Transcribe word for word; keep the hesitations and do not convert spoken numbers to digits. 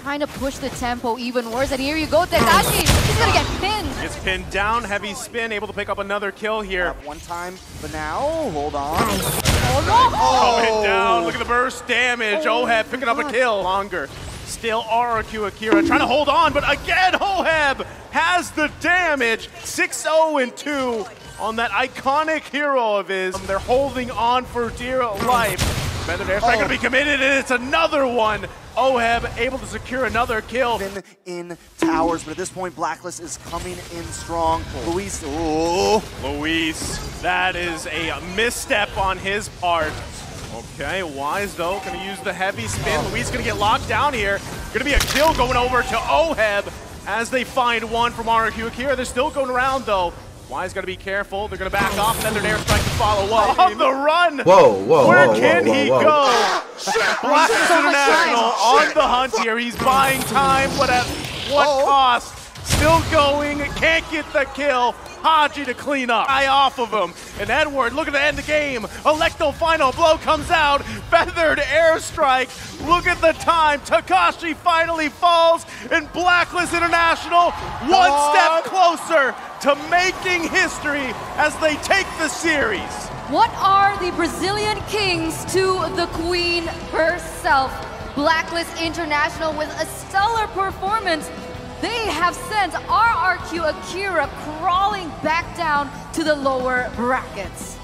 trying to push the tempo even worse. And here you go, Tekashi. He's gonna get pinned. Gets pinned down, heavy spin, able to pick up another kill here. Up one time, but now, hold on. Oh no! Oh, oh. Down, look at the burst damage. Oh, Oheb picking up a kill. Longer. Still R R Q Akira trying to hold on, but again, Oheb has the damage. six oh and two on that iconic hero of his. They're holding on for dear life. Feathered airstrike oh. gonna be committed, and it's another one. Oheb able to secure another kill. Been in towers, but at this point, Blacklist is coming in strong. Luis, oh. Luis, that is a misstep on his part. Okay, Wise though, gonna use the heavy spin. Oh. Luis gonna get locked down here. Gonna be a kill going over to Oheb as they find one from R R Q Akira. They're still going around though. Wise gotta be careful. They're gonna back off, then their airstrike to follow up. On the run! Whoa, whoa, Where whoa, can whoa, whoa, he whoa. go? Blacklist International on the hunt here. He's buying time, but at what oh. cost? Still going, can't get the kill. Haji to clean up. Eye off of him. And Edward looking to end the game. Electo final blow comes out. Feathered airstrike. Look at the time. Tekashi finally falls. And Blacklist International one step closer to making history as they take the series. What are the Brazilian kings to the queen herself? Blacklist International with a stellar performance. They have sent R R Q Akira crawling back down to the lower brackets.